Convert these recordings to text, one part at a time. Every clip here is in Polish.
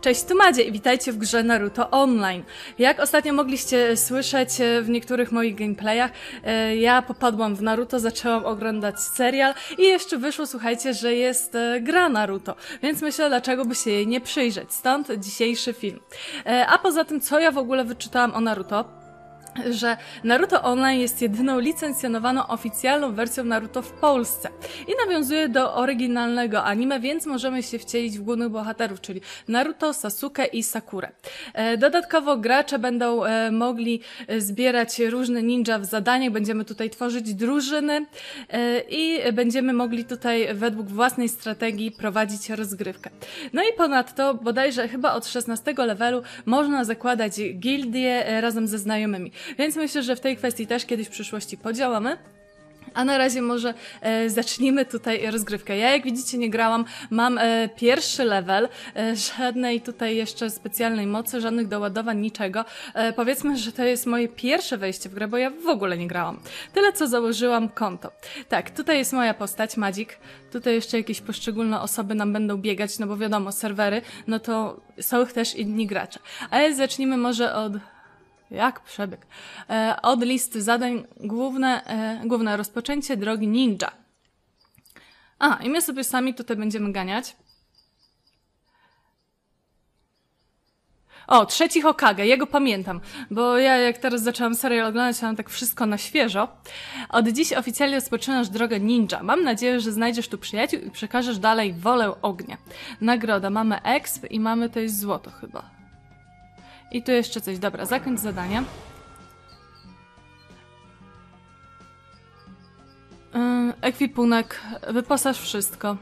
Cześć, tu Madzie i witajcie w grze Naruto Online. Jak ostatnio mogliście słyszeć w niektórych moich gameplayach, ja popadłam w Naruto, zaczęłam oglądać serial i jeszcze wyszło, słuchajcie, że jest gra Naruto, więc myślę, dlaczego by się jej nie przyjrzeć, stąd dzisiejszy film. A poza tym, co ja w ogóle wyczytałam o Naruto? Że Naruto Online jest jedyną licencjonowaną oficjalną wersją Naruto w Polsce i nawiązuje do oryginalnego anime, więc możemy się wcielić w głównych bohaterów, czyli Naruto, Sasuke i Sakurę. Dodatkowo gracze będą mogli zbierać różne ninja w zadaniach, będziemy tutaj tworzyć drużyny i będziemy mogli tutaj według własnej strategii prowadzić rozgrywkę. No i ponadto bodajże chyba od 16 levelu można zakładać gildie razem ze znajomymi. Więc myślę, że w tej kwestii też kiedyś w przyszłości podziałamy. A na razie może zacznijmy tutaj rozgrywkę. Ja, jak widzicie, nie grałam, mam pierwszy level, żadnej tutaj jeszcze specjalnej mocy, żadnych doładowań, niczego. Powiedzmy, że to jest moje pierwsze wejście w grę, bo ja w ogóle nie grałam. Tyle, co założyłam konto. Tak, tutaj jest moja postać, Madzik. Tutaj jeszcze jakieś poszczególne osoby nam będą biegać, no bo wiadomo, serwery, no to są też inni gracze. Ale zacznijmy może od... Jak przebieg? Od listy zadań główne rozpoczęcie drogi ninja. Aha, i my sobie sami tutaj będziemy ganiać. O, trzeci Hokage, jego pamiętam, bo ja jak teraz zaczęłam serial oglądać, mam tak wszystko na świeżo. Od dziś oficjalnie rozpoczynasz drogę ninja. Mam nadzieję, że znajdziesz tu przyjaciół i przekażesz dalej wolę ognia. Nagroda, mamy exp i mamy to jest złoto chyba. I tu jeszcze coś. Dobra, zakończ zadanie. Ekwipunek, wyposaż wszystko.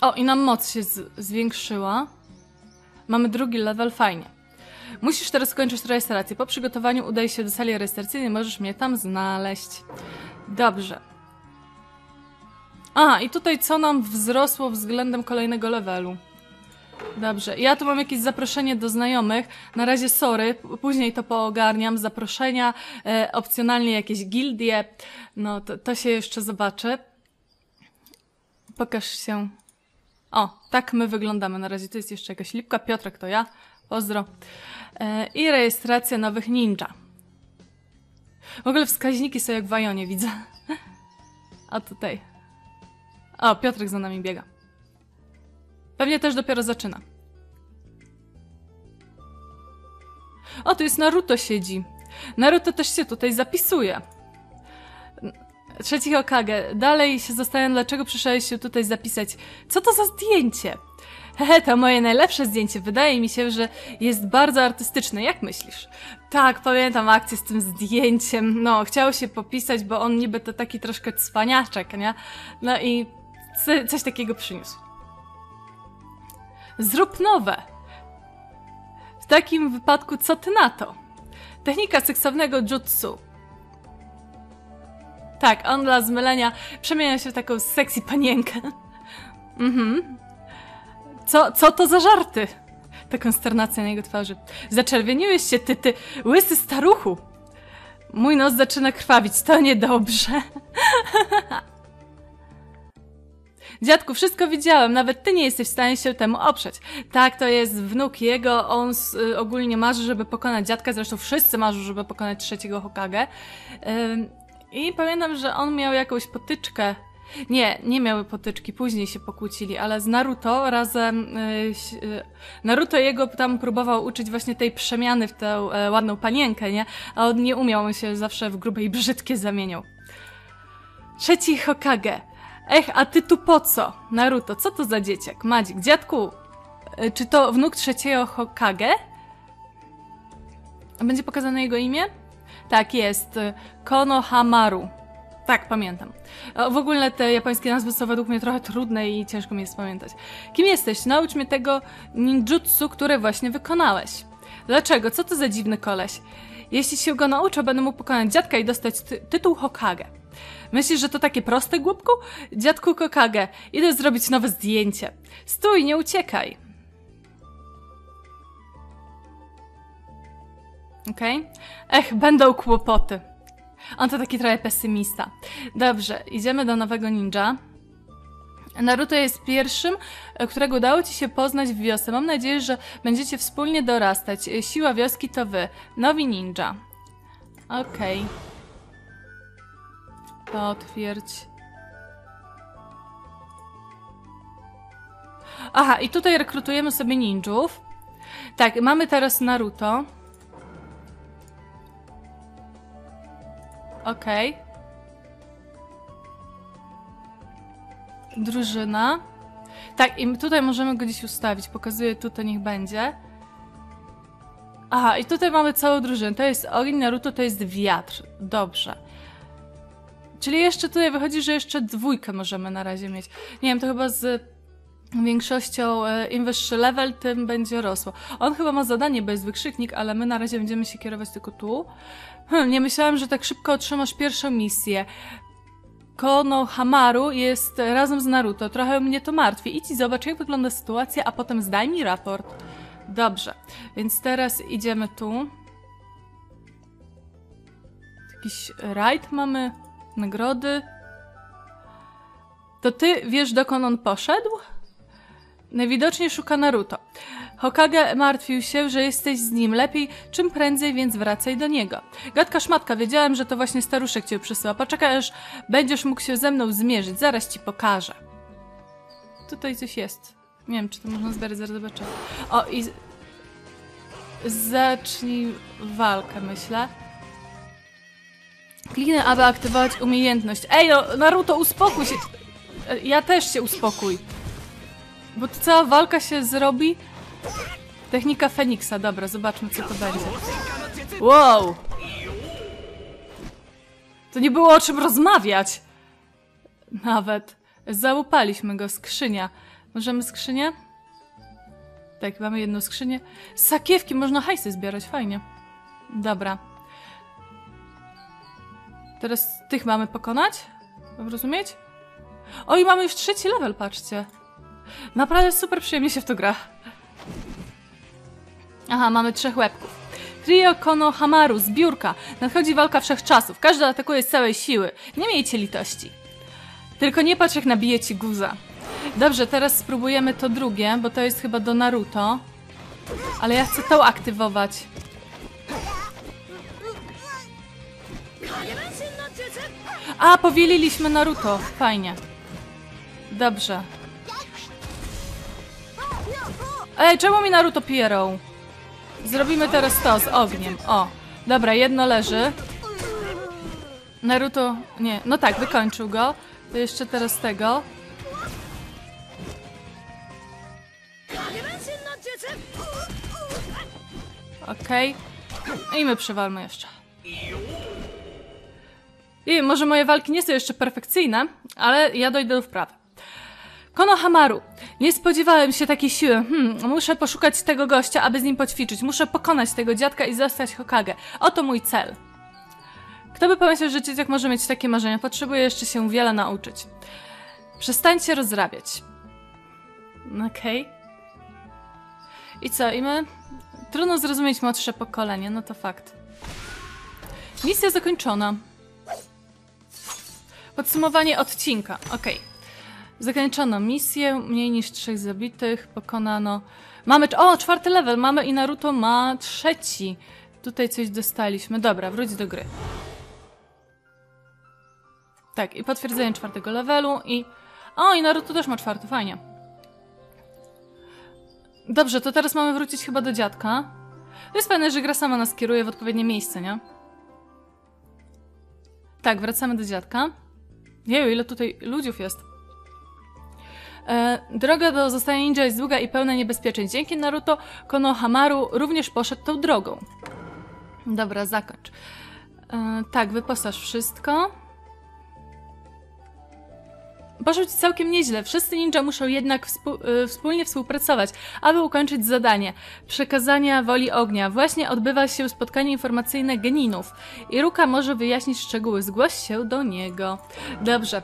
O, i nam moc się zwiększyła. Mamy drugi level, fajnie. Musisz teraz skończyć rejestrację. Po przygotowaniu udaj się do sali rejestracyjnej, możesz mnie tam znaleźć. Dobrze. A, i tutaj co nam wzrosło względem kolejnego levelu? Dobrze, ja tu mam jakieś zaproszenie do znajomych, na razie sorry, później to poogarniam, zaproszenia, opcjonalnie jakieś gildie, no to się jeszcze zobaczy. Pokaż się. O, tak my wyglądamy na razie, tu jest jeszcze jakaś lipka, Piotrek to ja, pozdro. I rejestracja nowych ninja. W ogóle wskaźniki są jak w Ajonie, widzę. A tutaj. O, Piotrek za nami biega. Pewnie też dopiero zaczyna. O, tu jest Naruto siedzi. Naruto też się tutaj zapisuje. Trzeci Hokage. Dalej się zastanawiam, dlaczego przyszedłeś się tutaj zapisać. Co to za zdjęcie? Hehe, to moje najlepsze zdjęcie. Wydaje mi się, że jest bardzo artystyczne. Jak myślisz? Tak, pamiętam akcję z tym zdjęciem. No, chciało się popisać, bo on niby to taki troszkę cwaniaczek, nie? No i coś takiego przyniósł. Zrób nowe! W takim wypadku co ty na to? Technika seksownego jutsu. Tak, on dla zmylenia przemienia się w taką sexy panienkę. Co to za żarty? Ta konsternacja na jego twarzy. Zaczerwieniłeś się, ty łysy staruchu! Mój nos zaczyna krwawić, to niedobrze. Dziadku, wszystko widziałem, nawet ty nie jesteś w stanie się temu oprzeć. Tak, to jest wnuk jego, on ogólnie marzy, żeby pokonać dziadka, zresztą wszyscy marzą, żeby pokonać trzeciego Hokage. I pamiętam, że on miał jakąś potyczkę. Nie miały potyczki, później się pokłócili, ale z Naruto razem... Naruto jego tam próbował uczyć właśnie tej przemiany w tę ładną panienkę, nie? A on nie umiał, on się zawsze w grube i brzydkie zamieniał. Trzeci Hokage. Ech, a ty tu po co? Naruto, co to za dzieciak? Madzik, dziadku, czy to wnuk trzeciego Hokage? Będzie pokazane jego imię? Tak, jest. Konohamaru. Tak, pamiętam. W ogóle te japońskie nazwy są według mnie trochę trudne i ciężko mi jest pamiętać. Kim jesteś? Naucz mnie tego ninjutsu, które właśnie wykonałeś. Dlaczego? Co to za dziwny koleś? Jeśli się go nauczę, będę mógł pokonać dziadka i dostać tytuł Hokage. Myślisz, że to takie proste, głupku? Dziadku Hokage, idę zrobić nowe zdjęcie. Stój, nie uciekaj. Okej. Ech, będą kłopoty. On to taki trochę pesymista. Dobrze, idziemy do nowego ninja. Naruto jest pierwszym, którego udało ci się poznać w wiosce. Mam nadzieję, że będziecie wspólnie dorastać. Siła wioski to wy. Nowi ninja. Okej. Potwierdź. Aha, i tutaj rekrutujemy sobie ninjów. Tak, mamy teraz Naruto. Okej. Drużyna. Tak, i tutaj możemy go gdzieś ustawić. Pokazuję tutaj, niech będzie. Aha, i tutaj mamy całą drużynę. To jest ogień, Naruto to jest wiatr. Dobrze. Czyli jeszcze tutaj wychodzi, że jeszcze dwójkę możemy na razie mieć. Nie wiem, to chyba z większością, im wyższy level, tym będzie rosło. On chyba ma zadanie, bo jest wykrzyknik, ale my na razie będziemy się kierować tylko tu. Nie myślałem, że tak szybko otrzymasz pierwszą misję. Konohamaru jest razem z Naruto. Trochę mnie to martwi. Idź i zobacz, jak wygląda sytuacja, a potem zdaj mi raport. Dobrze, więc teraz idziemy tu. Jakiś rajd mamy, nagrody. To ty wiesz, dokąd on poszedł? Najwidoczniej szuka Naruto. Hokage martwił się, że jesteś z nim. Lepiej czym prędzej, więc wracaj do niego. Gadka szmatka, wiedziałem, że to właśnie staruszek cię przysyła. Poczekaj, aż będziesz mógł się ze mną zmierzyć. Zaraz ci pokażę. Tutaj coś jest. Nie wiem, czy to można zbierać, zaraz zobaczę. O, i... Zacznij walkę, myślę. Kliknę, aby aktywować umiejętność. Ej, no, Naruto, uspokój się! Ja też się uspokój. Bo to cała walka się zrobi... Technika Feniksa, dobra, zobaczmy, co to będzie. Wow! To nie było o czym rozmawiać! Nawet. Załupaliśmy go, skrzynia. Możemy skrzynię? Tak, mamy jedną skrzynię. Sakiewki, można hajsy zbierać, fajnie. Dobra. Teraz tych mamy pokonać? Rozumieć? O, i mamy już 3. level, patrzcie. Naprawdę super przyjemnie się w to gra. Aha, mamy 3 łebków. Trio Konohamaru, zbiórka. Nadchodzi walka wszechczasów. Każdy atakuje z całej siły. Nie miejcie litości. Tylko nie patrz, jak nabije ci guza. Dobrze, teraz spróbujemy to drugie, bo to jest chyba do Naruto. Ale ja chcę to aktywować. A, powieliliśmy Naruto. Fajnie. Dobrze. Ej, czemu mi Naruto pierą? Zrobimy teraz to z ogniem. O, dobra, jedno leży. Naruto... Nie, no tak, wykończył go. To jeszcze teraz tego. Okej. I my przywalmy jeszcze. I może moje walki nie są jeszcze perfekcyjne, ale ja dojdę do wprawy. Konohamaru, nie spodziewałem się takiej siły. Muszę poszukać tego gościa, aby z nim poćwiczyć. Muszę pokonać tego dziadka i zostać Hokage. Oto mój cel. Kto by pomyślał, że dzieciak może mieć takie marzenia? Potrzebuje jeszcze się wiele nauczyć. Przestańcie rozrabiać. Okej. I co? I my? Trudno zrozumieć młodsze pokolenie, no to fakt. Misja zakończona. Podsumowanie odcinka. Okej. Zakończono misję, mniej niż 3 zabitych, pokonano... Mamy... O, 4. level mamy i Naruto ma 3. Tutaj coś dostaliśmy. Dobra, wróć do gry. Tak, i potwierdzenie 4. levelu i... O, i Naruto też ma 4, fajnie. Dobrze, to teraz mamy wrócić chyba do dziadka. To jest fajne, że gra sama nas kieruje w odpowiednie miejsce, nie? Tak, wracamy do dziadka. Jeju, ile tutaj ludziów jest. Droga do zostania ninja jest długa i pełna niebezpieczeń. Dzięki Naruto, Konohamaru również poszedł tą drogą. Dobra, zakończ. Tak, wyposaż wszystko. Poszło ci całkiem nieźle. Wszyscy ninja muszą jednak wspólnie współpracować, aby ukończyć zadanie. Przekazania woli ognia. Właśnie odbywa się spotkanie informacyjne geninów. Iruka może wyjaśnić szczegóły. Zgłoś się do niego. Dobrze.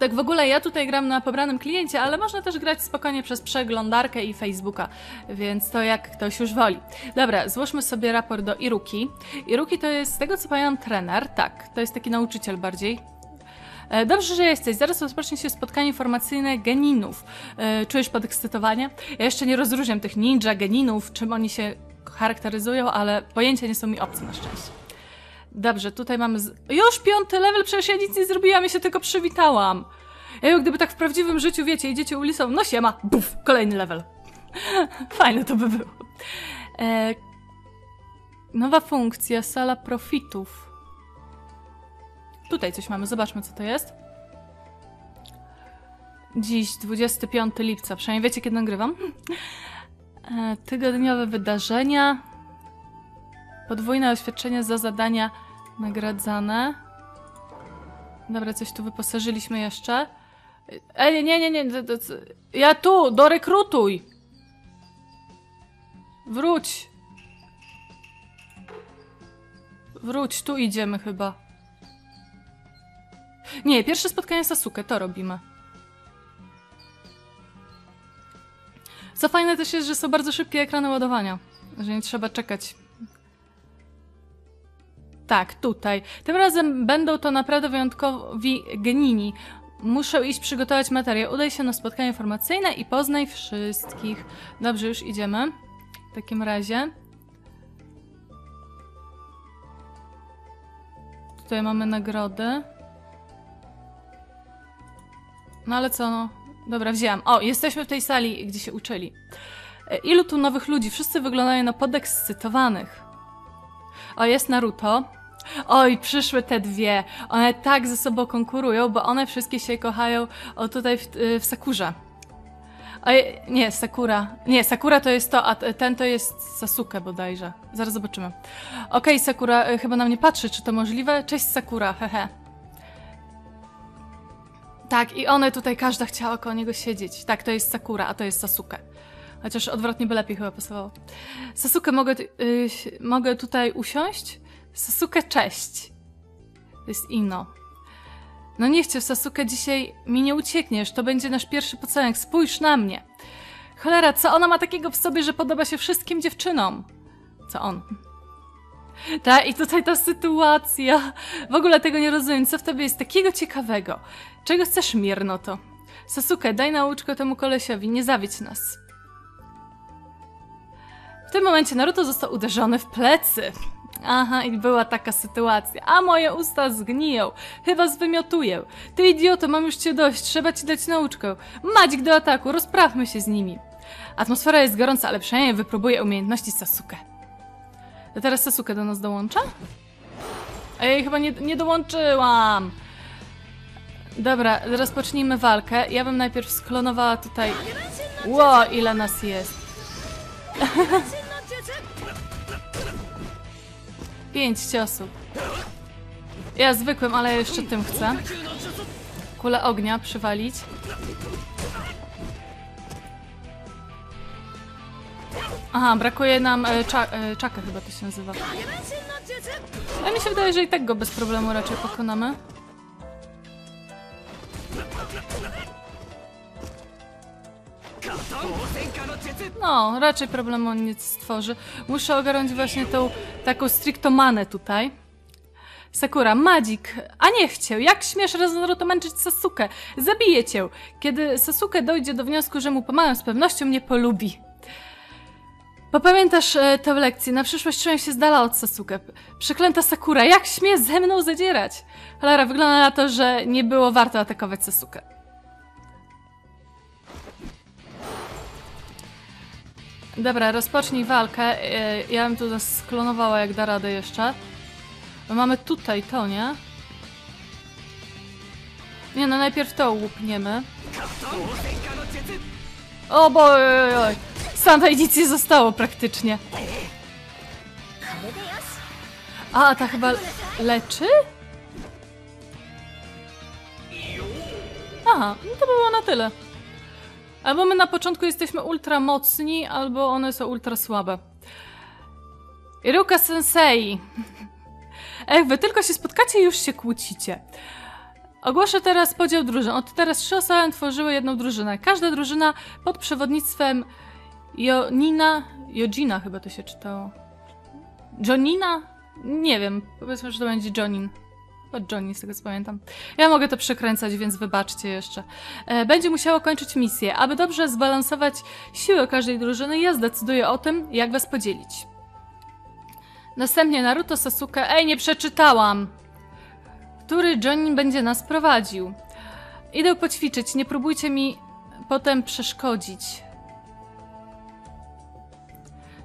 Tak w ogóle ja tutaj gram na pobranym kliencie, ale można też grać spokojnie przez przeglądarkę i Facebooka, więc to jak ktoś już woli. Dobra, złóżmy sobie raport do Iruki. Iruki to jest, z tego co pamiętam, trener, tak, to jest taki nauczyciel bardziej. Dobrze, że jesteś. Zaraz rozpocznie się spotkanie informacyjne geninów. Czujesz podekscytowanie? Ja jeszcze nie rozróżniam tych ninja, geninów, czym oni się charakteryzują, ale pojęcia nie są mi obce na szczęście. Dobrze, tutaj mamy... Już 5. level, przecież ja nic nie zrobiłam, ja się tylko przywitałam. Ja gdyby tak w prawdziwym życiu, wiecie, idziecie ulicą, no siema, buf, kolejny level. Fajne to by było. Nowa funkcja, sala profitów. Tutaj coś mamy, zobaczmy co to jest. Dziś, 25 lipca, przynajmniej wiecie kiedy nagrywam. Tygodniowe wydarzenia. Podwójne oświadczenie za zadania nagradzane. Dobra, coś tu wyposażyliśmy jeszcze. Ej, nie. Ja tu, dorekrutuj! Wróć! Wróć, tu idziemy chyba. Nie, pierwsze spotkanie Sasuke, to robimy. Co fajne też jest, że są bardzo szybkie ekrany ładowania, że nie trzeba czekać. Tak, tutaj. Tym razem będą to naprawdę wyjątkowi genini. Muszę iść przygotować materiał. Udaj się na spotkanie informacyjne i poznaj wszystkich. Dobrze, już idziemy. W takim razie. Tutaj mamy nagrody. No ale co no? Dobra, wzięłam. O, jesteśmy w tej sali, gdzie się uczyli. Ilu tu nowych ludzi? Wszyscy wyglądają na podekscytowanych. O, jest Naruto. Oj, przyszły te dwie. One tak ze sobą konkurują, bo one wszystkie się kochają. O, tutaj w Sakurze. Oj, nie, Sakura. Nie, Sakura to jest to, a ten to jest Sasuke bodajże. Zaraz zobaczymy. Okej, Sakura chyba na mnie patrzy, czy to możliwe? Cześć Sakura, hehe. Tak, i one tutaj, każda chciała koło niego siedzieć. Tak, to jest Sakura, a to jest Sasuke. Chociaż odwrotnie by lepiej chyba pasowało. Sasuke, mogę tutaj usiąść? Sasuke, cześć. To jest Ino. No nie chcę, Sasuke, dzisiaj mi nie uciekniesz. To będzie nasz pierwszy pocałunek. Spójrz na mnie. Cholera, co ona ma takiego w sobie, że podoba się wszystkim dziewczynom? Co on? Ta, i tutaj ta sytuacja. W ogóle tego nie rozumiem. Co w tobie jest takiego ciekawego? Czego chcesz, Miernoto? Sasuke, daj nauczkę temu kolesiowi. Nie zawiedź nas. W tym momencie Naruto został uderzony w plecy. Aha, i była taka sytuacja. A moje usta zgniją. Chyba zwymiotuję. Ty idioto, mam już cię dość. Trzeba ci dać nauczkę. Madzik do ataku, rozprawmy się z nimi. Atmosfera jest gorąca, ale przynajmniej wypróbuję umiejętności Sasuke. A teraz Sasuke do nas dołącza? Ej, chyba nie dołączyłam. Dobra, rozpocznijmy walkę. Ja bym najpierw sklonowała tutaj... Ło, ile nas jest. 5 ciosów. Ja zwykłym, ale jeszcze tym chcę. Kulę ognia przywalić. Aha, brakuje nam czakry chyba to się nazywa. Ale mi się wydaje, że i tak go bez problemu raczej pokonamy. No, raczej problemu on nic stworzy. Muszę ogarnąć właśnie tą taką strictomanę tutaj. Sakura, Madzik, a nie chciał. Jak śmiesz raz Naruto męczyć Sasuke? Zabiję cię. Kiedy Sasuke dojdzie do wniosku, że mu pomagam, z pewnością mnie polubi. Popamiętasz tę lekcję. Na przyszłość trzymaj się z dala od Sasuke. Przeklęta Sakura, jak śmie ze mną zadzierać? Cholera, wygląda na to, że nie było warto atakować Sasuke. Dobra, rozpocznij walkę. Ja bym tu sklonowała, jak da radę jeszcze. Bo mamy tutaj to, nie? Nie, no najpierw to łupniemy. O boj! Santa nic nie zostało praktycznie. A, ta chyba leczy? Aha, no to było na tyle. Albo my na początku jesteśmy ultra mocni, albo one są ultra słabe. Iruka sensei. Ech, wy tylko się spotkacie i już się kłócicie. Ogłoszę teraz podział drużyn. Od teraz 3 osoby tworzyły jedną drużynę. Każda drużyna pod przewodnictwem Jonina chyba to się czytało. Jonina? Nie wiem, powiedzmy, że to będzie Jonin. Od Johnny, z tego co pamiętam. Ja mogę to przekręcać, więc wybaczcie jeszcze. Będzie musiało kończyć misję. Aby dobrze zbalansować siły każdej drużyny, ja zdecyduję o tym, jak was podzielić. Następnie Naruto, Sasuke... Ej, nie przeczytałam! Który Jonin będzie nas prowadził. Idę poćwiczyć, nie próbujcie mi potem przeszkodzić.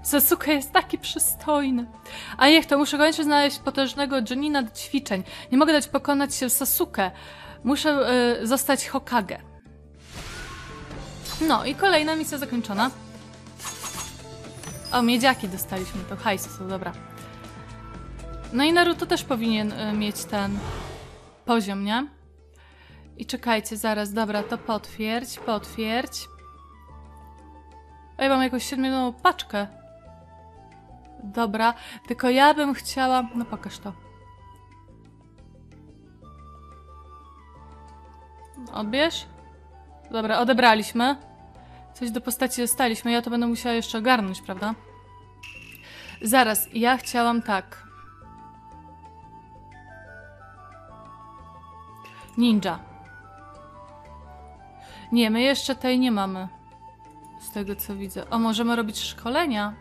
Sasuke jest taki przystojny. A niech to, muszę koniecznie znaleźć potężnego Jonina do ćwiczeń. Nie mogę dać pokonać się Sasuke. Muszę zostać Hokage. No i kolejna misja zakończona. O, miedziaki dostaliśmy, to hajsy są, dobra. No i Naruto też powinien mieć ten poziom, nie? I czekajcie, zaraz, dobra, to potwierdź, potwierdź. Ej, mam jakąś 7-minutową paczkę. Dobra, tylko ja bym chciała... No pokaż to. Odbierz? Dobra, odebraliśmy. Coś do postaci dostaliśmy, ja to będę musiała jeszcze ogarnąć, prawda? Zaraz, ja chciałam tak... Ninja. Nie, my jeszcze tej nie mamy. Z tego co widzę. O, możemy robić szkolenia.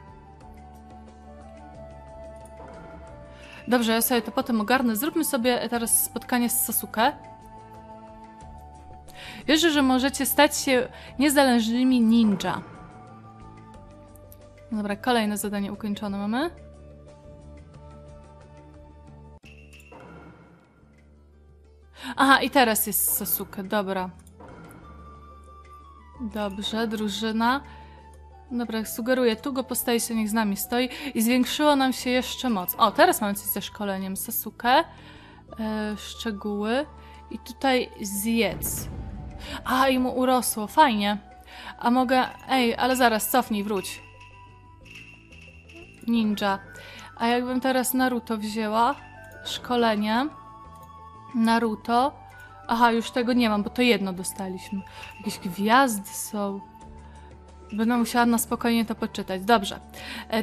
Dobrze, ja sobie to potem ogarnę. Zróbmy sobie teraz spotkanie z Sasuke. Wierzę, że możecie stać się niezależnymi ninja. Dobra, kolejne zadanie ukończone mamy. Aha, i teraz jest Sasuke, dobra. Dobrze, drużyna. Dobra, sugeruję, tu go postaje się, niech z nami stoi. I zwiększyło nam się jeszcze moc. O, teraz mamy coś ze szkoleniem. Sasuke. Szczegóły. I tutaj zjedz. A, i mu urosło, fajnie. A mogę... Ej, ale zaraz, cofnij, wróć. Ninja. A jakbym teraz Naruto wzięła? Szkolenie. Naruto. Aha, już tego nie mam, bo to jedno dostaliśmy. Jakieś gwiazdy są. Będę musiała na spokojnie to poczytać. Dobrze.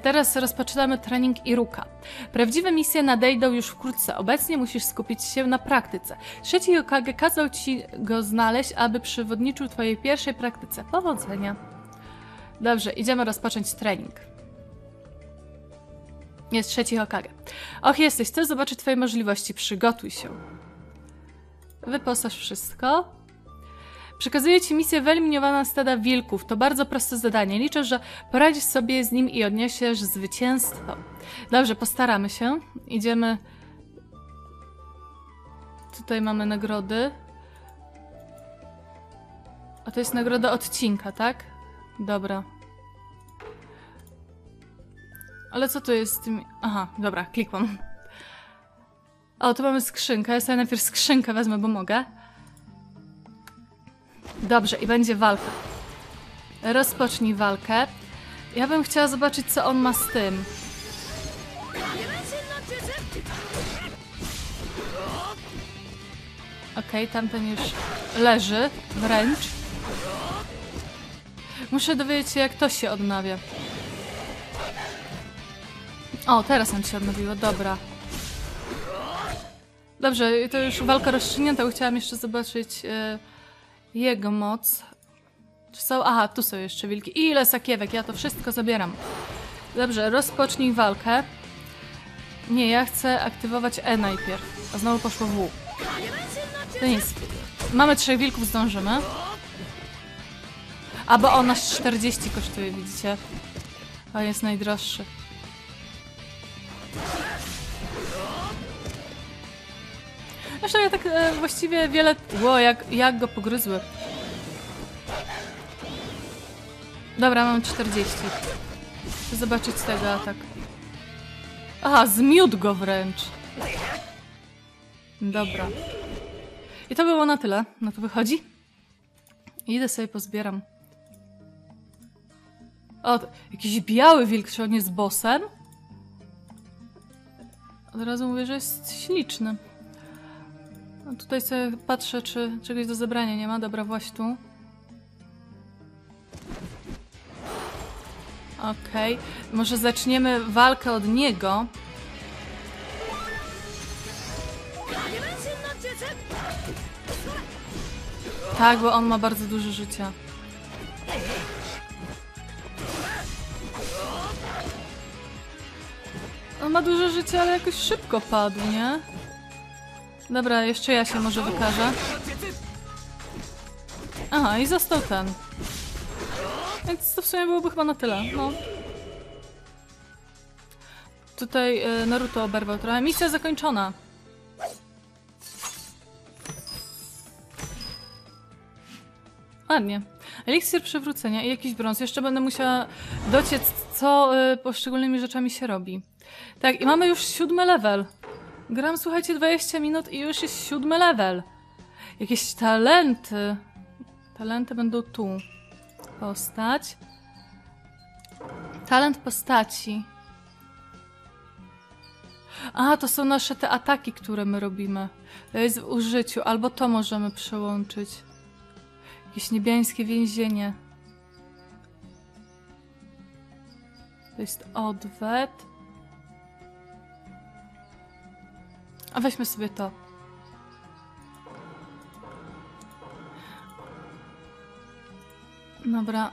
Teraz rozpoczynamy trening Iruka. Prawdziwe misje nadejdą już wkrótce. Obecnie musisz skupić się na praktyce. Trzeci Hokage kazał ci go znaleźć, aby przewodniczył twojej pierwszej praktyce. Powodzenia. Dobrze, idziemy rozpocząć trening. Jest trzeci Hokage. Och, jesteś, chcę zobaczyć twoje możliwości. Przygotuj się. Wyposaż wszystko. Przekazuję ci misję wyeliminowana stada wilków. To bardzo proste zadanie. Liczę, że poradzisz sobie z nim i odniesiesz zwycięstwo. Dobrze, postaramy się. Idziemy. Tutaj mamy nagrody. A to jest nagroda odcinka, tak? Dobra. Ale co to jest z tym... Aha, dobra, klikłam. O, tu mamy skrzynkę. Ja sobie najpierw skrzynkę wezmę, bo mogę. Dobrze, i będzie walka. Rozpocznij walkę. Ja bym chciała zobaczyć, co on ma z tym. Okej, tamten już leży. Wręcz. Muszę dowiedzieć się, jak to się odnawia. O, teraz on się odnowiło. Dobra. Dobrze, to już walka rozstrzygnięta. Chciałam jeszcze zobaczyć jego moc. Czy są... Aha, tu są jeszcze wilki. Ile sakiewek, ja to wszystko zabieram. Dobrze, rozpocznij walkę. Nie, ja chcę aktywować E najpierw. A znowu poszło W. To nic. Mamy 3 wilków, zdążymy. A, bo ona 40 kosztuje, widzicie. O, jest najdroższy. Zresztą ja tak właściwie wiele... Ło, jak go pogryzły. Dobra, mam 40. Chcę zobaczyć tego atak. Aha, zmiótł go wręcz. Dobra. I to było na tyle. No to wychodzi. Idę sobie pozbieram. O, jakiś biały wilk, czy on jest bossem? Od razu mówię, że jest śliczny. No tutaj sobie patrzę, czy czegoś do zebrania nie ma. Dobra, właśnie tu. Okej. Może zaczniemy walkę od niego. Tak, bo on ma bardzo dużo życia. On ma dużo życia, ale jakoś szybko padł, nie? Dobra, jeszcze ja się może wykażę. Aha, i został ten. Więc to w sumie byłoby chyba na tyle, no. Tutaj Naruto oberwał trochę. Misja zakończona. Ładnie. Eliksir przywrócenia i jakiś brąz. Jeszcze będę musiała dociec, co poszczególnymi rzeczami się robi. Tak, i mamy już 7 level. Gram, słuchajcie, 20 minut i już jest 7 level. Jakieś talenty. Talenty będą tu. Postać. Talent postaci. A, to są nasze te ataki, które my robimy. To jest w użyciu. Albo to możemy przełączyć. Jakieś niebiańskie więzienie. To jest odwet. A weźmy sobie to. Dobra.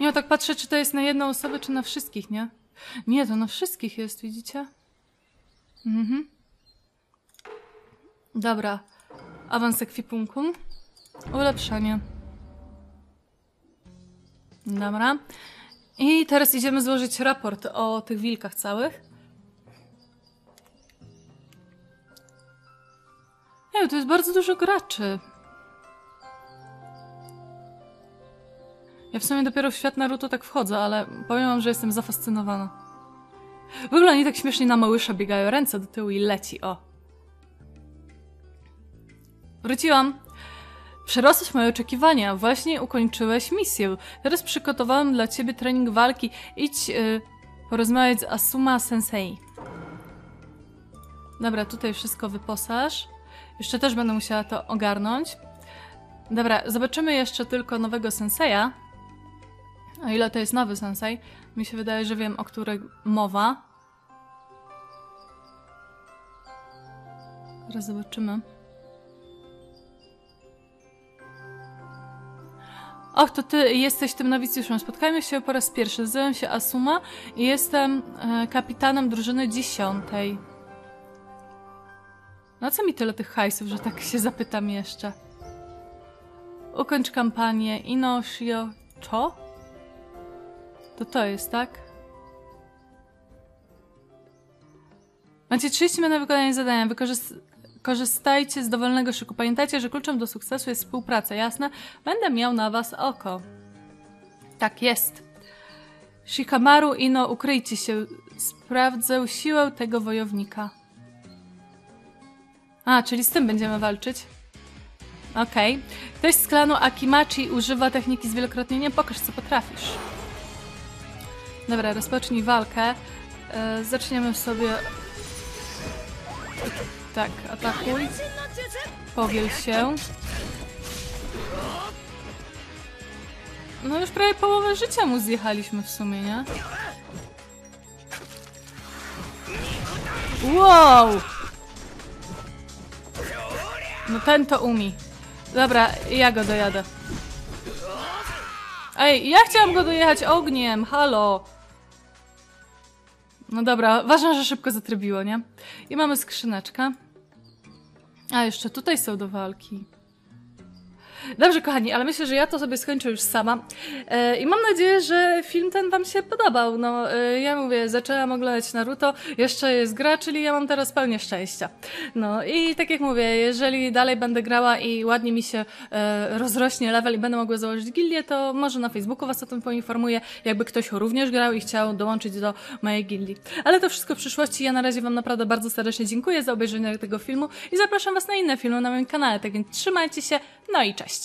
Nie, tak patrzę, czy to jest na jedną osobę, czy na wszystkich, nie? Nie, to na wszystkich jest, widzicie? Mhm. Dobra. Awans ekwipunkum. Ulepszenie. Dobra. I teraz idziemy złożyć raport o tych wilkach całych. Ej, to jest bardzo dużo graczy. Ja w sumie dopiero w świat Naruto tak wchodzę, ale powiem wam, że jestem zafascynowana. W ogóle oni tak śmiesznie na małysza biegają, ręce do tyłu i leci, o. Wróciłam. Przerosłeś moje oczekiwania. Właśnie ukończyłeś misję. Teraz przygotowałem dla ciebie trening walki. Idź porozmawiać z Asuma Sensei. Dobra, tutaj wszystko wyposaż. Jeszcze też będę musiała to ogarnąć. Dobra, zobaczymy jeszcze tylko nowego senseja. O ile to jest nowy sensei? Mi się wydaje, że wiem, o której mowa. Teraz zobaczymy. Och, to ty jesteś tym nowicjuszem. Spotkajmy się po raz pierwszy. Nazywam się Asuma i jestem kapitanem drużyny 10. No co mi tyle tych hajsów, że tak się zapytam jeszcze? Ukończ kampanię Ino Shio Cho? To jest, tak? Macie 30 minut na wykonanie zadania. Korzystajcie z dowolnego szyku. Pamiętajcie, że kluczem do sukcesu jest współpraca, jasne? Będę miał na was oko. Tak jest. Shikamaru, Ino, ukryjcie się. Sprawdzę siłę tego wojownika. A, czyli z tym będziemy walczyć. Okej. Ktoś z klanu Akimachi używa techniki zwielokrotnienia. Pokaż, co potrafisz. Dobra, rozpocznij walkę. Zaczniemy sobie... Tak, atakuj. Powiel się. No już prawie połowę życia mu zjechaliśmy w sumie, nie? Wow! No ten to umie. Dobra, ja go dojadę. Ej, ja chciałam go dojechać ogniem, halo! No dobra, ważne, że szybko zatrybiło, nie? I mamy skrzyneczkę. A, jeszcze tutaj są do walki. Dobrze, kochani, ale myślę, że ja to sobie skończę już sama. I mam nadzieję, że film ten wam się podobał. No, ja mówię, zaczęłam oglądać Naruto, jeszcze jest gra, czyli ja mam teraz pełnię szczęścia. No i tak jak mówię, jeżeli dalej będę grała i ładnie mi się rozrośnie level i będę mogła założyć gildię, to może na Facebooku was o tym poinformuję, jakby ktoś również grał i chciał dołączyć do mojej gildii. Ale to wszystko w przyszłości. Ja na razie wam naprawdę bardzo serdecznie dziękuję za obejrzenie tego filmu i zapraszam was na inne filmy na moim kanale. Tak więc trzymajcie się, no i cześć.